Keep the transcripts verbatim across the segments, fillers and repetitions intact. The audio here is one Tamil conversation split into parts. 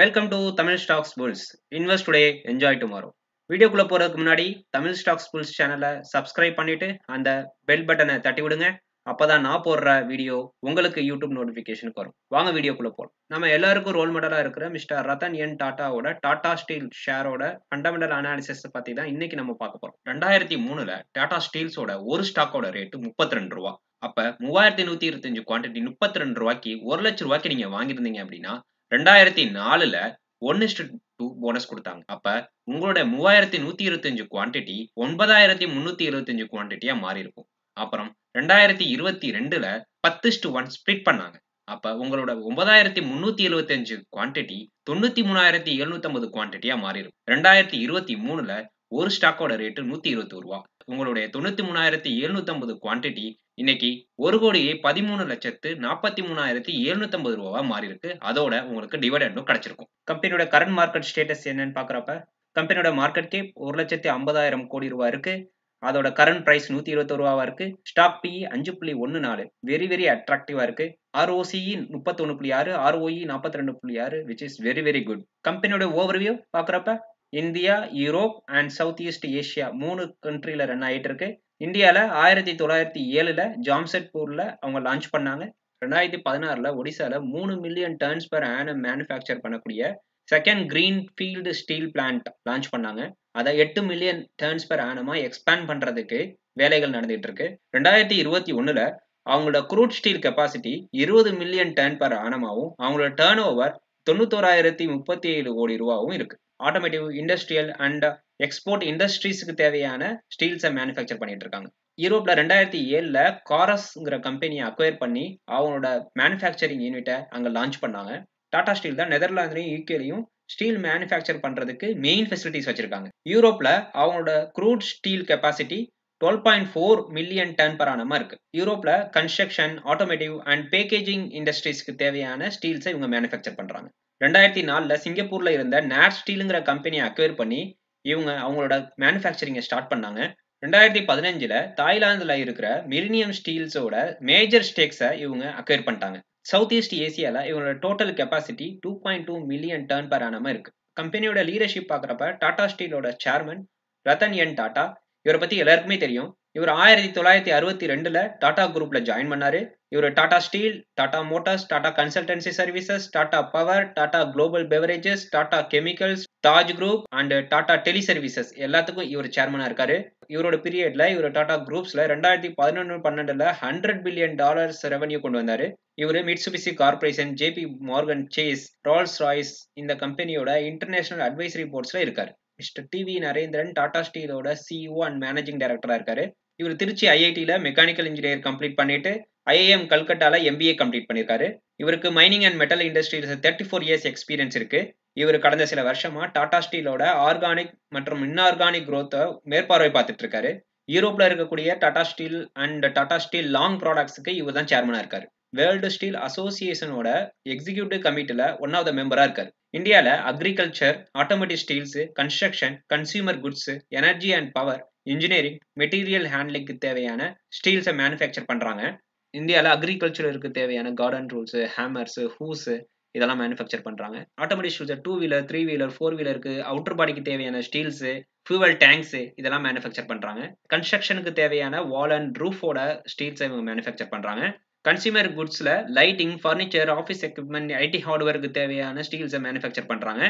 Welcome to Tamil Stocks Bulls. Invest today, enjoy tomorrow. Video kulla poradhukku munadi Tamil Stocks Bulls channel subscribe pannittu and the bell button thatti vidunga. அப்பதான் நான் போடுற வீடியோ உங்களுக்கு யூடியூப் நோட்டிபிகேஷனுக்கு வரும். வாங்க வீடியோக்குள்ள போறோம். நம்ம எல்லாருக்கும் ரோல் மாடலா இருக்கிற மிஸ்டர் ரத்தன் என் டாட்டாவோட டாடா ஸ்டீல் ஷேரோட ஃபண்டமெண்டல் அனாலிசிஸ் பத்தி தான் இன்னைக்கு நம்ம பார்க்க போறோம். two thousand three ல டாடா ஸ்டீல்ஸோட ஒரு ஸ்டாக்கோட ரேட் முப்பத்தி ரெண்டு ரூபாய். அப்ப மூவாயிரத்து நூத்தி இருபத்தி அஞ்சு குவாண்டிட்டி முப்பத்தி ரெண்டு ரூபாய்க்கு ஒரு லட்சம் ரூபாய்க்கு நீங்க வாங்கிருந்தீங்க அப்படின்னா two thousand four ல one is to two bonus கொடுத்தாங்க. அப்ப உங்களோட மூவாயிரத்து நூத்தி இருபத்தி அஞ்சு குவாண்டிட்டி ஒன்பதாயிரத்து முன்னூத்தி இருபத்தி அஞ்சு குவாண்டிட்டியா மாறி இருக்கும். அப்புறம் two thousand twenty-two ல ten to one ஸ்ப்ளிட் பண்ணாங்க. அப்ப உங்களோட ஒன்பதாயிரத்து முன்னூத்தி எழுபத்தி அஞ்சு குவாண்டிட்டி தொண்ணூத்தி மூணாயிரத்து எழுநூத்தி ஐம்பது குவாண்டிட்டியா மாறி இருக்கும். two thousand twenty-three ல ஒரு ஸ்டாக்கோட ரேட் நூத்தி இருபத்தி ஒரு ரூபாய். உங்களுடைய தொண்ணூத்தி மூணாயிரத்து எழுநூத்தி ஐம்பது குவாண்டிட்டி இன்னைக்கு ஒரு கோடியே பதிமூணு லட்சத்து நாற்பத்தி மூணாயிரத்து எழுநூத்தி ஐம்பது ரூபாயா மாறி இருக்கு. அதோட உங்களுக்கு டிவிடெண்டும் கிடைச்சிருக்கும். கம்பெனியோட கரண்ட் மார்க்கெட் ஸ்டேட்டஸ் என்னன்னு பாக்குறப்ப கம்பெனியோட மார்க்கெட் கேப் ஒரு லட்சத்து ஐம்பதாயிரம் கோடி ரூபாய் இருக்கு. அதோட கரண்ட் பிரைஸ் நூத்தி இருபத்தி ஒரு ரூபாயா இருக்கு. ஸ்டாக் பி அஞ்சு புள்ளி ஒன்னு நாலு, வெரி வெரி அட்ராக்டிவா இருக்கு. ஆர்ஓசி முப்பத்தி ஒன்னு புள்ளி ஆறு, ஆர்ஓஇ நாற்பத்தி ரெண்டு புள்ளி ஆறு, which is very very good. கம்பெனியோட ஓவர்வியூ பாக்குறப்ப India, Europe and south east Asia மூணு கண்ட்ரில ரன் ஆயிட்டு இருக்கு. இந்தியால ஆயிரத்தி தொள்ளாயிரத்தி ஏழுல ஜாம்செட்பூர்ல அவங்க லான்ச் பண்ணாங்க. ரெண்டாயிரத்தி பதினாறுல ஒடிசால மூணு million tons per annum manufacture பண்ணக்கூடிய second green field steel plant launch பண்ணாங்க. அதை எட்டு மில்லியன் டர்ன்ஸ் பெர் ஆனமா எக்ஸ்பேண்ட் பண்றதுக்கு வேலைகள் நடந்துட்டு இருக்கு. ரெண்டாயிரத்தி இருபத்தி ஒண்ணுல அவங்களோட குரூட் ஸ்டீல் கெப்பாசிட்டி இருபது மில்லியன் டர்ன் பெர் ஆனமாவும் அவங்களோட டேர்ன் ஓவர் தொண்ணூத்தோராயிரத்தி முப்பத்தி ஏழு கோடி ரூபாவும் இருக்கு. ஆட்டோமேட்டிவ், இண்டஸ்ட்ரியல் அண்ட் எக்ஸ்போர்ட் இண்டஸ்ட்ரீஸுக்கு தேவையான ஸ்டீல்ஸை மேனுஃபேக்சர் பண்ணிட்டு இருக்காங்க. யூரோப்ல ரெண்டாயிரத்தி ஏழுல காரஸ்ங்கிற கம்பெனியை அக்வயர் பண்ணி அவங்களோட மேனுஃபேக்சரிங் யூனிட்டை அங்க லான்ச் பண்ணாங்க. டாடா ஸ்டீல் தான் நெதர்லாந்துலையும் யூகேலையும் ஸ்டீல் மேனுஃபேக்சர் பண்றதுக்கு மெயின் ஃபெசிலிட்டிஸ் வச்சிருக்காங்க. யூரோப்ல அவங்களோட crude steel capacity twelve point four million ton per ஆனமா இருக்கு. யூரோப்ல கன்ஸ்ட்ரக்ஷன், ஆட்டோமேட்டிவ் அண்ட் பேக்கேஜிங் இண்டஸ்ட்ரீஸ்க்கு தேவையான ஸ்டீல்ஸை இவங்க மேனுஃபேக்சர் பண்றாங்க. ரெண்டாயிரத்தி நாலுல சிங்கப்பூர்ல இருந்த நேட் ஸ்டீலுங்கிற கம்பெனியை அக்வயர் பண்ணி இவங்க அவங்களோட மேனுஃபேக்சரிங்கை ஸ்டார்ட் பண்ணாங்க. ரெண்டாயிரத்தி பதினஞ்சுல தாய்லாந்துல இருக்கிற மிலினியம் ஸ்டீல்ஸோட மேஜர் ஸ்டேக்ஸை இவங்க அக்வயர் பண்ணிட்டாங்க. சவுத் ஈஸ்ட் ஏசியால இவங்களோட total capacity two point two million ton per ஆனமா இருக்கு. கம்பெனியோட லீடர்ஷிப் பாக்குறப்ப டாடா ஸ்டீலோட சேர்மன் ரத்தன் என் டாடா, இவரை பத்தி எல்லாருக்குமே தெரியும். இவர் ஆயிரத்தி தொள்ளாயிரத்தி அறுபத்தி ரெண்டுல டாடா குரூப்ல ஜாயின் பண்ணாரு. இவர் Tata steel, Tata motors, Tata consultancy services, Tata power, Tata global beverages, Tata chemicals, Taj group and Tata teleservices எல்லாத்துக்கும் இவர் சேர்மனா இருக்காரு. இவரோட பீரியட்ல இவர் டாடா குரூப்ஸ்ல ரெண்டாயிரத்தி பதினொன்னு பன்னெண்டுல ஹண்ட்ரட் பில்லியன் டாலர்ஸ் ரெவன்யூ கொண்டு வந்தாரு. இவர் Mitsubishi corporation, JP Morgan Chase, Rolls Royce இந்த கம்பெனியோட இன்டர்நேஷனல் அட்வைசரி போர்ட்ஸ்ல இருக்காரு. மிஸ்டர் டிவி நரேந்திரன் டாடா ஸ்டீலோட சிஇஓ அண்ட் மேனேஜிங் டைரக்டரா இருக்காரு. இவர் திருச்சி ஐஐடியில மெக்கானிக்கல் இன்ஜினியர் கம்ப்ளீட் பண்ணிட்டு ஐஐஎம் கல்கட்டால எம்பிஏ கம்ப்ளீட் பண்ணிருக்காரு. இவருக்கு மைனிங் அண்ட் மெட்டல் இண்டஸ்ட்ரியில தேர்ட்டி ஃபோர் இயர்ஸ் எக்ஸ்பீரியன்ஸ் இருக்கு. இவர் கடந்த சில வருஷமா டாடா ஸ்டீலோட ஆர்கானிக் மற்றும் இன்ஆர்கானிக் குரோத்தை மேற்பார்வை பார்த்துட்டு இருக்காரு. யூரோப்ல இருக்கக்கூடிய Tata steel and Tata steel long ப்ராடக்ட்ஸுக்கு இவர் தான் சேர்மனா இருக்காரு. வேர்ல்டு ஸ்டீல் அசோசியேஷனோட எக்ஸிக்யூட்டிவ் கமிட்டில ஒன் ஆஃப் த மெம்பரா இருக்காரு. இந்தியால agriculture, automatic steels, construction, consumer goods, energy and power, engineering, material ஹேண்ட்லிங்க்கு தேவையான ஸ்டீல்ஸை மேனுஃபேக்சர் பண்றாங்க. இந்தியால அக்ரிகல்ச்சருக்கு தேவையான கார்டன் ரூல்ஸ், ஹேமர்ஸ், ஹூஸ் இதெல்லாம் மேனுஃபேக்சர் பண்றாங்க. Automatic steels two wheeler, three wheeler, four வீலருக்கு அவுட்டர் பாடிக்கு தேவையான ஸ்டீல்ஸ், ஃபியூவல் டேங்க்ஸ் இதெல்லாம் மேனுஃபேக்சர் பண்றாங்க. கன்ஸ்ட்ரக்ஷனுக்கு தேவையான வால் அண்ட் ரூஃபோட ஸ்டீல்ஸை இவங்க மேனுஃபேக்சர் பண்றாங்க. கன்சியூமர் குட்ஸ்ல lighting, furniture, office equipment, IT ஹார்ட்வேருக்கு தேவையான ஸ்டீல்ஸை மேனுஃபேக்சர் பண்றாங்க.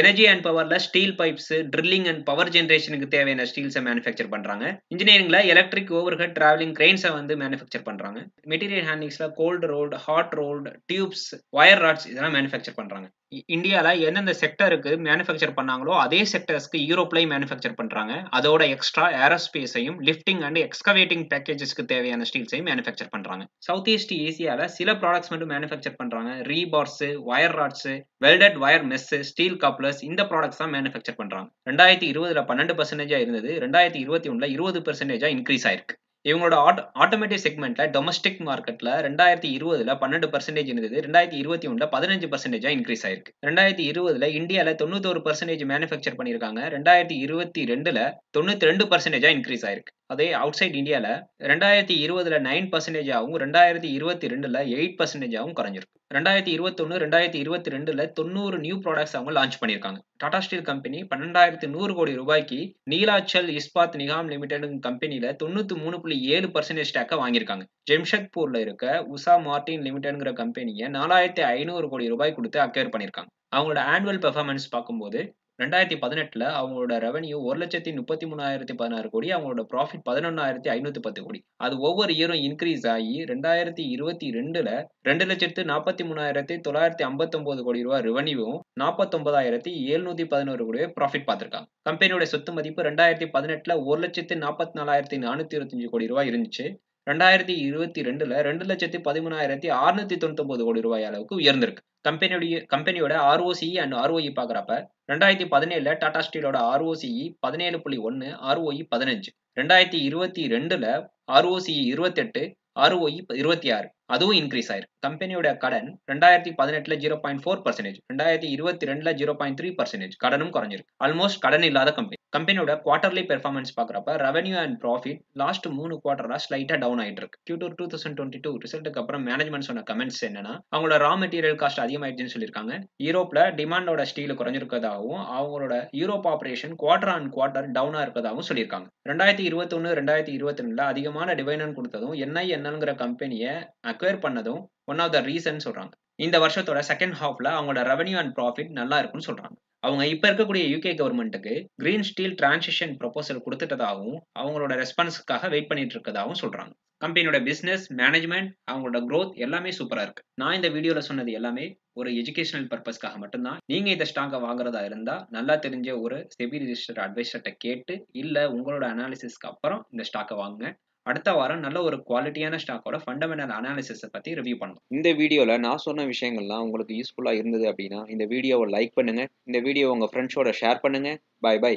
எனர்ஜி அண்ட் பவர்ல steel pipes, drilling and power ஜெனரேஷனுக்கு தேவையான ஸ்டீல்ஸை மேனுஃபேக்சர் பண்றாங்க. இன்ஜினியரிங்ல எலக்ட்ரிக் ஓவர்ஹெட் டிராவலிங் கிரெயின்ஸை வந்து மேனுஃபேக்சர் பண்றாங்க. மெட்டீரியல் ஹேண்ட்லிங்ஸ்ல cold rolled, hot rolled, tubes, wire rods இதெல்லாம் மேனுஃபேக்சர் பண்றாங்க. இந்தியால எந்தெந்த செக்டருக்கு மேனுஃபேக்சர் பண்ணாங்களோ அதே செக்டர்ஸ்க்கு யூரோப்லயும் மேனுஃபேக்சர் பண்றாங்க. அதோட எக்ஸ்ட்ரா ஏரோஸ்பேஸையும் லிஃப்டிங் அண்ட் எக்ஸ்கவேட்டிங் பேக்கேஜஸ்க்கு தேவையான ஸ்டீல்ஸையும் மேனுஃபேக்சர் பண்றாங்க. சவுத் ஈஸ்ட் ஏசியால சில ப்ராடக்ட்ஸ் மட்டும் மேனுஃபேக்சர் பண்றாங்க. Rebars, wire rods, welded wire mesh, steel couplers இந்த ப்ராடக்ட்ஸ் தான் மேனுஃபேக்சர் பண்றாங்க. ரெண்டாயிரத்தி இருபதுல பன்னெண்டு பர்சன்டேஜா இருந்தது ரெண்டாயிரத்தி இருபத்தி ஒண்ணுல இருபது பர்சன்டேஜா இன்க்ரீஸ் ஆயிருக்கு. இவங்களோட ஆட்டோமேட்டிவ் செக்மெண்ட்ல டொமஸ்டிக் மார்க்கெட்ல ரெண்டாயிரத்தி இருபதுல பன்னெண்டு பர்சன்டேஜ் இருந்தது ரெண்டாயிரத்தி இருபத்தி ஒண்ணுல பதினஞ்சு பர்சன்டேஜா இன்க்ரீஸ் ஆயிருக்கு. ரெண்டாயிரத்தி இருபதுல இந்தியால தொண்ணூத்தி ஒரு பர்சன்டேஜ் மேனுபேக்சர் பண்ணிருக்காங்க, ரெண்டாயிரத்தி இருபத்தி ரெண்டுல தொண்ணூத்தி ரெண்டு பர்சன்டேஜா இன்க்ரீஸ் ஆயிருக்கு. அதே அவுட் சைட் இந்தியால ரெண்டாயிரத்தி இருபதுல நைன் பர்சன்டேஜ் ஆகும், ரெண்டாயிரத்தி இருபத்தி ரெண்டுல எயிட் பர்சன்டேஜ் ஆகும் குறைஞ்சிருக்கு. ரெண்டாயிரத்தி இருபத்தி ஒன்னு ரெண்டாயிரத்தி இருபத்தி ரெண்டுல தொண்ணூறு நியூ ப்ராடக்ட்ஸ் அவங்க லான்ச் பண்ணிருக்காங்க. டாடா ஸ்டீல் கம்பெனி பன்னெண்டாயிரத்தி நூறு கோடி ரூபாய்க்கு நீலாச்சல் இஸ்பாத் நிகாம் லிமிடெட் கம்பெனியில தொண்ணூத்தி மூணு புள்ளி ஏழு பர்சன்டேஜ் ஸ்டாக்கா வாங்கியிருக்காங்க. ஜெம்ஷத்பூர்ல இருக்க உஷா மார்டின் லிமிடெட்ங்கிற கம்பெனியை நாலாயிரத்தி ஐநூறு கோடி ரூபாய் கொடுத்து அக்வேர் பண்ணிருக்காங்க. அவங்களோட ஆனுவல் பெர்ஃபார்மன்ஸ் பார்க்கும்போது ரெண்டாயிரத்தி பதினெட்டுல அவங்களோட ரெவன்யூ ஒரு லட்சத்தி முப்பத்தி மூணாயிரத்தி பதினாறு கோடி, அவங்களோட ப்ராஃபிட் பதினொன்னாயிரத்தி ஐநூத்தி பத்து கோடி. அது ஒவ்வொரு இயரும் இன்க்ரீஸ் ஆகி ரெண்டாயிரத்தி இருபத்தி ரெண்டுல ரெண்டு லட்சத்து நாற்பத்தி மூணாயிரத்தி தொள்ளாயிரத்தி ஐம்பத்தி ஒன்பது கோடி ரூபாய் ரெவன்யூவும் நாற்பத்தொன்பதாயிரத்தி எழுநூத்தி பதினோரு கோடி ப்ராஃபிட் பார்த்திருக்காங்க. கம்பெனியோட சொத்து மதிப்பு ரெண்டாயிரத்தி பதினெட்டுல ஒரு லட்சத்து நாற்பத்தி நாலாயிரத்தி நானூத்தி இருபத்தஞ்சு கோடி ரூபாய் இருந்துச்சு, ரெண்டாயிரத்தி இருபத்தி ரெண்டுல ரெண்டு லட்சத்தி பதிமூணாயிரத்தி அறுநூத்தி தொண்ணூத்தி ஒன்பது கோடி ரூபாய் அளவுக்கு உயர்ந்திருக்கு. கம்பெனியுடைய கம்பெனியோட ஆர்ஓசி அண்ட் ஆர்ஓஇ பாக்குறப்ப ரெண்டாயிரத்தி பதினேழுல டாடா ஸ்டீலோட ஆர்ஓசி பதினேழு புள்ளி ஒன்னு, ஆர்ஓஇ பதினஞ்சு, ரெண்டாயிரத்தி இருபத்தி ரெண்டுல ஆர்ஓசி இருபத்தி எட்டு, ஆர்ஓஇ இருபத்தி ஆறு, அதுவும் இன்க்ரீஸ் ஆயிருக்கு. கம்பெனியோட கடன் ரெண்டாயிரத்தி பதினெட்டுல ஜீரோ பாயிண்ட் ஃபோர் பர்சன்டேஜ், ரெண்டாயிரத்தி இருபத்தி ரெண்டுல ஜீரோ பாயிண்ட் த்ரீ பர்சன்டேஜ் கடனும் குறைஞ்சிருக்கு. ஆல்மோஸ்ட் கடன் இல்லாத கம்பெனி. கம்பெனியோட குவார்டர்லி பெர்ஃபார்மன்ஸ் பார்க்குறப்ப ரெவன்யூ அண்ட் ப்ராஃபிட் லாஸ்ட் மூணு குவார்டரா ஸ்லைட்டா டவுன் ஆயிட்டு இருக்கு. Q two thousand twenty two ரிசல்ட்டுக்கு அப்புறம் மேனேஜ்மெண்ட் சொன்ன கமெண்ட்ஸ் என்னன்னா, அவங்களோட ரா மெட்டீரியல் காஸ்ட் அதிகமாயிடுச்சுன்னு சொல்லியிருக்காங்க. யூரோப்ல டிமாண்டோட ஸ்டீல் குறைஞ்சிருக்கதாகவும் அவங்களோட Europe operation quarter and quarter டவுனா இருக்கதாகவும் சொல்லியிருக்காங்க. ரெண்டாயிரத்தி இருபத்தி ஒன்னு ரெண்டாயிரத்தி இருபத்தி ரெண்டுல அதிகமான டிவைடன் கொடுத்ததும் என்ஐ என்னங்கிற கம்பெனியை அக்வேர் பண்ணதும் ஒன் ஆஃப் த ரீசன் சொல்றாங்க. இந்த வருஷத்தோட செகண்ட் ஹாஃப்ல அவங்களோட ரெவன்யூ அண்ட் ப்ராஃபிட் நல்லா இருக்குன்னு சொல்றாங்க. அவங்க இப்ப இருக்கக்கூடிய யூகே கவர்மெண்ட்டுக்கு கிரீன் ஸ்டீல் டிரான்சிஷன் ப்ரொபோசல் கொடுத்துட்டதாகவும் அவங்களோட ரெஸ்பான்ஸுக்காக வெயிட் பண்ணிட்டு இருக்கதாகவும் சொல்றாங்க. கம்பெனியோட பிசினஸ் மேனேஜ்மெண்ட் அவங்களோட growth எல்லாமே சூப்பரா இருக்கு. நான் இந்த வீடியோல சொன்னது எல்லாமே ஒரு எஜுகேஷனல் பர்பஸ்க்காக மட்டும்தான். நீங்க இந்த ஸ்டாக்கை வாங்குறதா இருந்தா நல்லா தெரிஞ்ச ஒரு செபி ரிஜிஸ்டர் அட்வைசர்கிட்ட கேட்டு இல்ல உங்களோட அனாலிசிஸ்க்கு அப்புறம் இந்த ஸ்டாக்கை வாங்குங்க. அடுத்த வாரம் நல்ல ஒரு குவாலிட்டியான ஸ்டாக்கோட ஃபண்டமெண்டல் அனாலிசிஸை பற்றி ரிவ்யூ பண்ணலாம். இந்த வீடியோவில் நான் சொன்ன விஷயங்கள்லாம் உங்களுக்கு யூஸ்ஃபுல்லாக இருந்தது அப்படின்னா இந்த வீடியோவை லைக் பண்ணுங்கள், இந்த வீடியோ உங்கள் ஃப்ரெண்ட்ஸோட ஷேர் பண்ணுங்கள். Bye by.